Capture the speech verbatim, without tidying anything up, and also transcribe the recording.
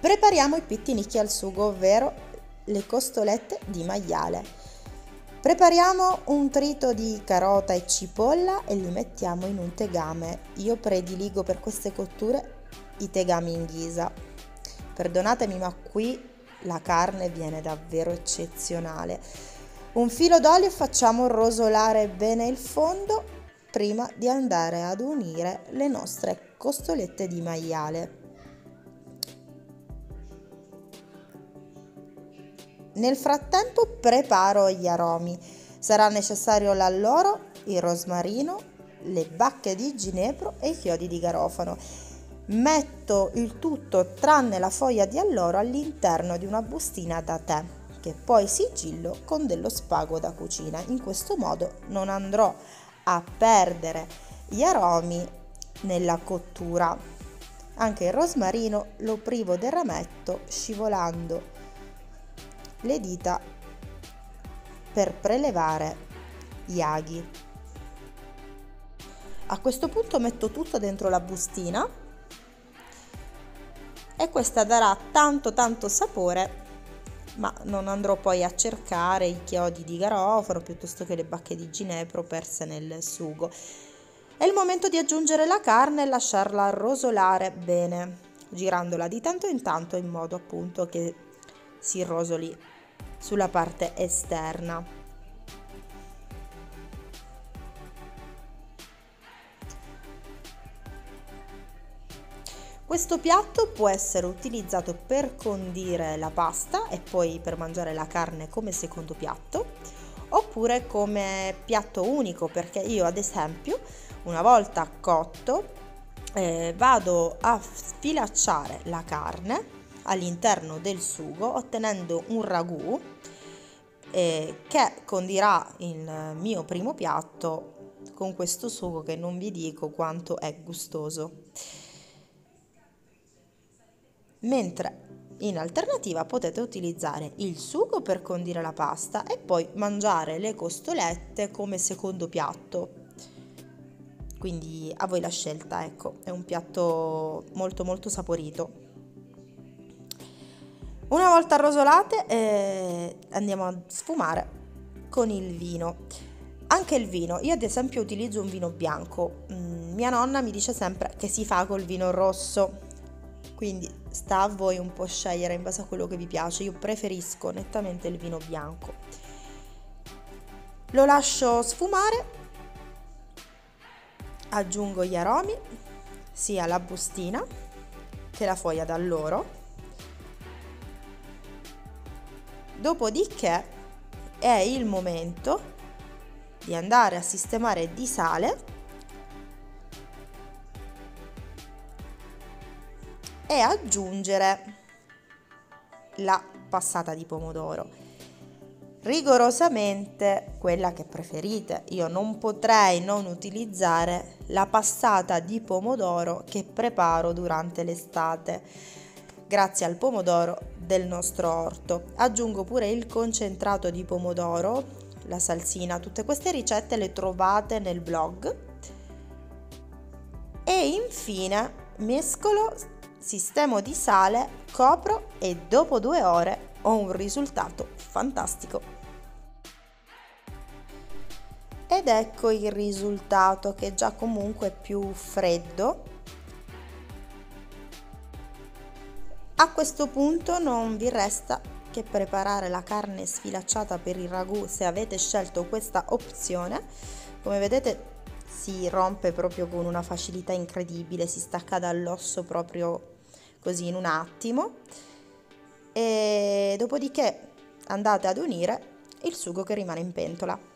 Prepariamo i pittinicchi al sugo, ovvero le costolette di maiale. Prepariamo un trito di carota e cipolla e li mettiamo in un tegame. Io prediligo per queste cotture i tegami in ghisa. Perdonatemi, ma qui la carne viene davvero eccezionale. Un filo d'olio, facciamo rosolare bene il fondo prima di andare ad unire le nostre costolette di maiale. Nel frattempo preparo gli aromi. Sarà necessario l'alloro, il rosmarino, le bacche di ginepro e i chiodi di garofano. Metto il tutto tranne la foglia di alloro all'interno di una bustina da tè, che poi sigillo con dello spago da cucina. In questo modo non andrò a perdere gli aromi nella cottura. Anche il rosmarino lo privo del rametto, scivolando le dita per prelevare gli aghi. A questo punto metto tutto dentro la bustina e questa darà tanto tanto sapore, ma non andrò poi a cercare i chiodi di garofano piuttosto che le bacche di ginepro perse nel sugo. È il momento di aggiungere la carne e lasciarla rosolare bene, girandola di tanto in tanto in modo appunto che si rosoli sulla parte esterna. Questo piatto può essere utilizzato per condire la pasta e poi per mangiare la carne come secondo piatto, oppure come piatto unico, perché io ad esempio una volta cotto eh, vado a sfilacciare la carne all'interno del sugo, ottenendo un ragù eh, che condirà il mio primo piatto con questo sugo che non vi dico quanto è gustoso. Mentre in alternativa potete utilizzare il sugo per condire la pasta e poi mangiare le costolette come secondo piatto. Quindi a voi la scelta, ecco, è un piatto molto molto saporito. Una volta rosolate eh, andiamo a sfumare con il vino. Anche il vino, io ad esempio utilizzo un vino bianco, mm, mia nonna mi dice sempre che si fa col vino rosso, quindi sta a voi un po' scegliere in base a quello che vi piace. Io preferisco nettamente il vino bianco. Lo lascio sfumare, aggiungo gli aromi, sia la bustina che la foglia d'alloro. Dopodiché è il momento di andare a sistemare di sale e aggiungere la passata di pomodoro, rigorosamente quella che preferite. Io non potrei non utilizzare la passata di pomodoro che preparo durante l'estate grazie al pomodoro del nostro orto. Aggiungo pure il concentrato di pomodoro, la salsina. Tutte queste ricette le trovate nel blog. E infine mescolo, sistemo di sale, copro e dopo due ore ho un risultato fantastico. Ed ecco il risultato, che è già comunque più freddo. A questo punto non vi resta che preparare la carne sfilacciata per il ragù, se avete scelto questa opzione. Come vedete si rompe proprio con una facilità incredibile, si stacca dall'osso proprio così in un attimo. E dopodiché andate ad unire il sugo che rimane in pentola.